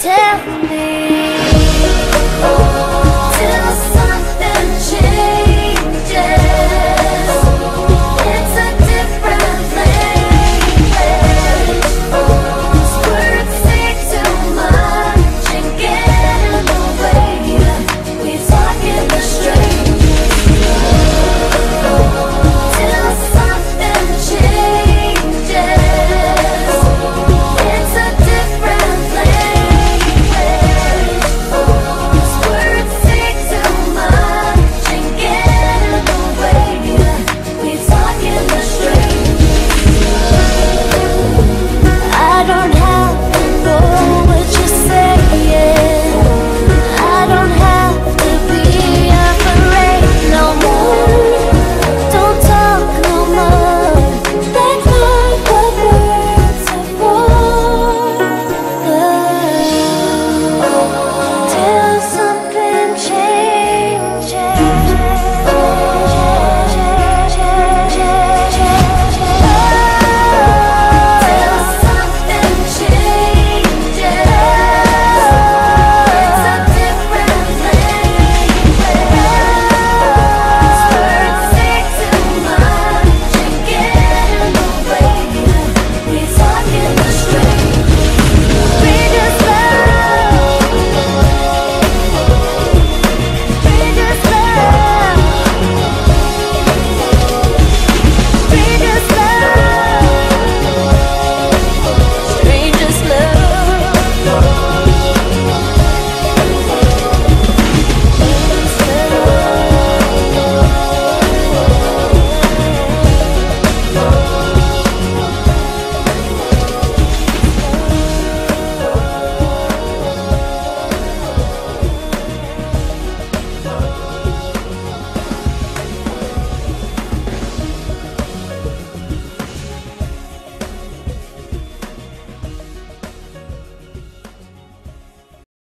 tell me.